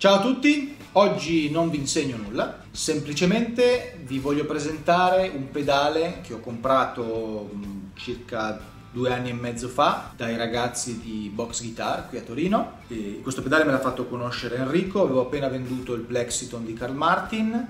Ciao a tutti, oggi non vi insegno nulla, semplicemente vi voglio presentare un pedale che ho comprato circa 2 anni e mezzo fa dai ragazzi di Box Guitar qui a Torino. E questo pedale me l'ha fatto conoscere Enrico, avevo appena venduto il Plexiton di Carl Martin,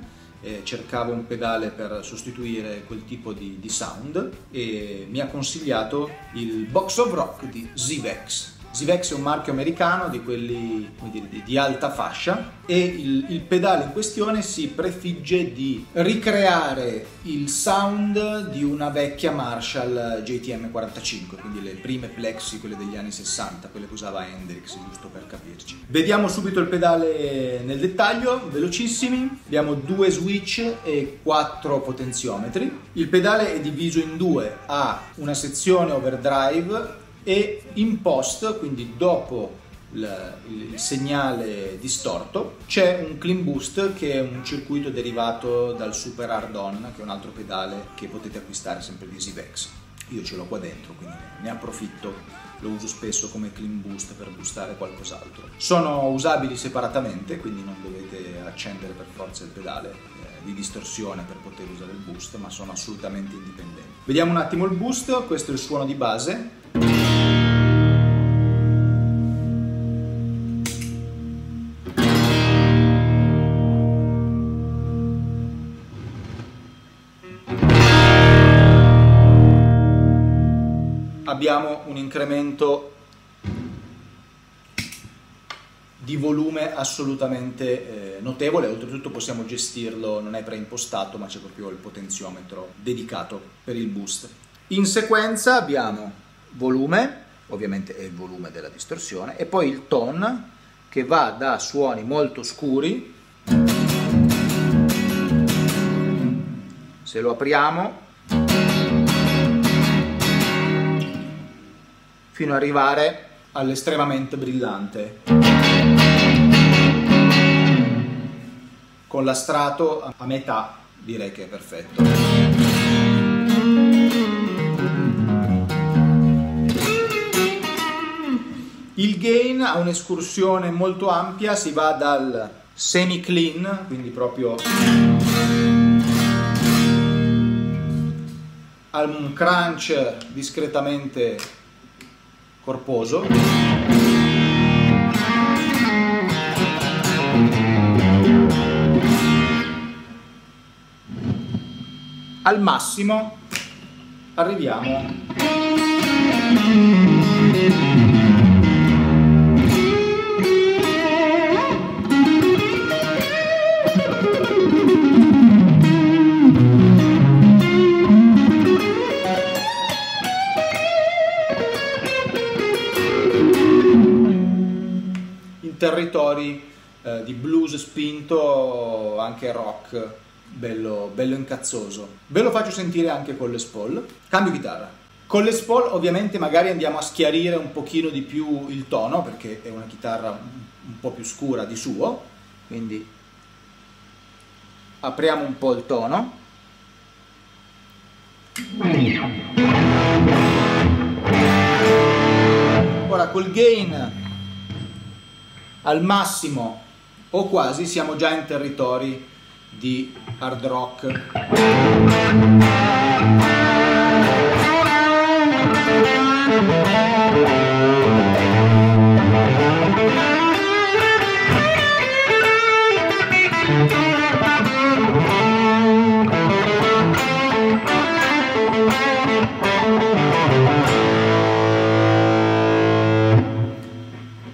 cercavo un pedale per sostituire quel tipo di sound e mi ha consigliato il Box of Rock di Z.Vex. Z.Vex è un marchio americano di quelli, come dire, di alta fascia, e il pedale in questione si prefigge di ricreare il sound di una vecchia Marshall JTM45, quindi le prime Plexi, quelle degli anni 60, quelle che usava Hendrix, giusto per capirci. Vediamo subito il pedale nel dettaglio, velocissimi. Abbiamo 2 switch e 4 potenziometri. Il pedale è diviso in 2, ha una sezione overdrive e in post, quindi dopo il segnale distorto, c'è un clean boost che è un circuito derivato dal Super Hard On, che è un altro pedale che potete acquistare sempre di Z.Vex. Io ce l'ho qua dentro, quindi ne approfitto, lo uso spesso come clean boost per boostare qualcos'altro. Sono usabili separatamente, quindi non dovete accendere per forza il pedale di distorsione per poter usare il boost, ma sono assolutamente indipendenti. Vediamo un attimo il boost, questo è il suono di base. Abbiamo un incremento di volume assolutamente notevole, oltretutto possiamo gestirlo, non è preimpostato, ma c'è proprio il potenziometro dedicato per il boost. In sequenza abbiamo volume, ovviamente è il volume della distorsione, e poi il tone che va da suoni molto scuri. Se lo apriamo, fino ad arrivare all'estremamente brillante, con la strato a metà direi che è perfetto. Il gain ha un'escursione molto ampia, si va dal semi clean, quindi proprio a un crunch discretamente corposo, al massimo arriviamo territori di blues spinto, anche rock, bello incazzoso. Ve lo faccio sentire anche con le spall. Cambio chitarra. Con le spall ovviamente magari andiamo a schiarire un pochino di più il tono, perché è una chitarra un po' più scura di suo, quindi apriamo un po' il tono. Ora col gain al massimo o quasi siamo già in territori di hard rock.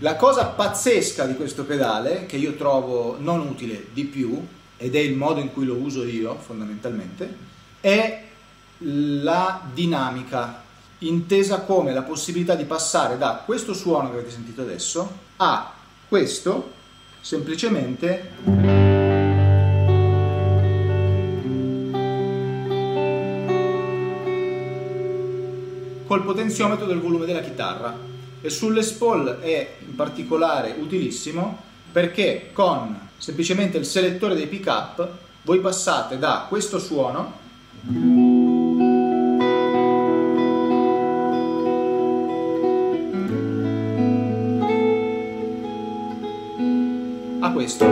La cosa pazzesca di questo pedale, che io trovo non utile di più, ed è il modo in cui lo uso io fondamentalmente, è la dinamica, intesa come la possibilità di passare da questo suono che avete sentito adesso a questo, semplicemente col potenziometro del volume della chitarra. E sulle spall è in particolare utilissimo perché con semplicemente il selettore dei pick up voi passate da questo suono a questo.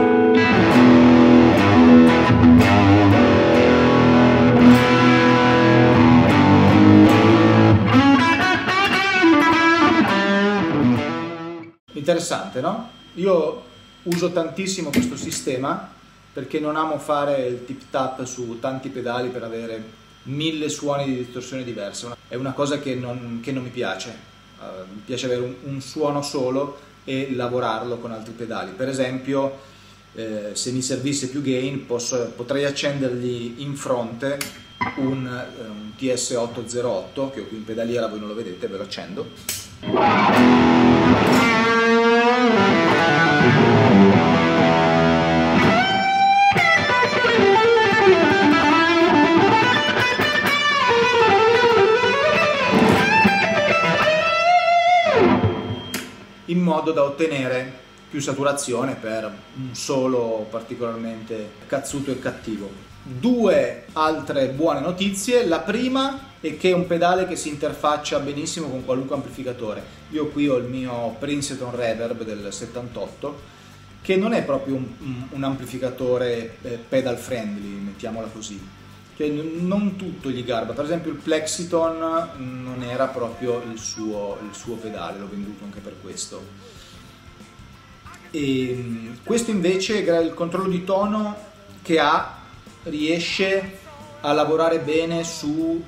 Interessante, no? Io uso tantissimo questo sistema perché non amo fare il tip tap su tanti pedali per avere 1000 suoni di distorsione diverse. È una cosa che non mi piace. Mi piace avere un suono solo e lavorarlo con altri pedali. Per esempio, se mi servisse più gain potrei accendergli in fronte un TS808 che ho qui in pedaliera, voi non lo vedete, ve lo accendo. In modo da ottenere più saturazione per un solo particolarmente cazzuto e cattivo. Due altre buone notizie: la prima è che è un pedale che si interfaccia benissimo con qualunque amplificatore. Io qui ho il mio Princeton Reverb del 78, che non è proprio un amplificatore pedal friendly, mettiamola così. Cioè, non tutto gli garba. Per esempio il Plexiton non era proprio il suo pedale, l'ho venduto anche per questo. E questo invece, il controllo di tono che ha, riesce a lavorare bene su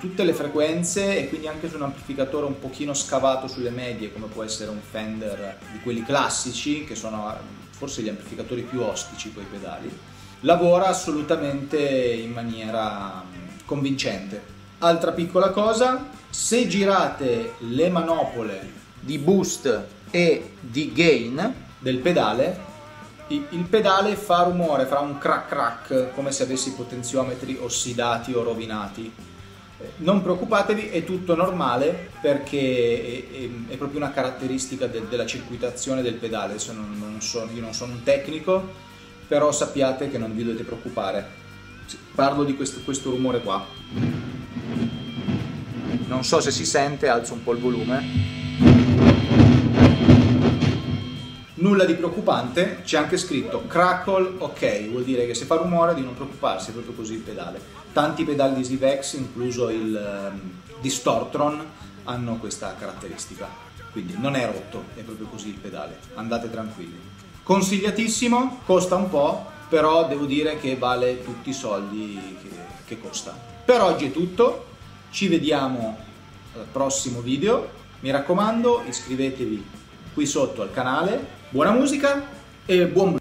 tutte le frequenze e quindi anche su un amplificatore un pochino scavato sulle medie, come può essere un Fender di quelli classici, che sono forse gli amplificatori più ostici coi pedali. Lavora assolutamente in maniera convincente. Altra piccola cosa: se girate le manopole di boost e di gain del pedale, il pedale fa rumore, fa un crack crack, come se avessi potenziometri ossidati o rovinati. Non preoccupatevi, è tutto normale perché è proprio una caratteristica della circuitazione del pedale. Io non sono un tecnico, però sappiate che non vi dovete preoccupare. Parlo di questo rumore qua. Non so se si sente, alzo un po' il volume. Nulla di preoccupante, c'è anche scritto crackle ok, vuol dire che se fa rumore di non preoccuparsi, è proprio così il pedale. Tanti pedali di Z.Vex, incluso il Distortron, hanno questa caratteristica. Quindi non è rotto, è proprio così il pedale, andate tranquilli. Consigliatissimo, costa un po', però devo dire che vale tutti i soldi che costa. Per oggi è tutto, ci vediamo al prossimo video, mi raccomando iscrivetevi qui sotto al canale, buona musica e buon blu!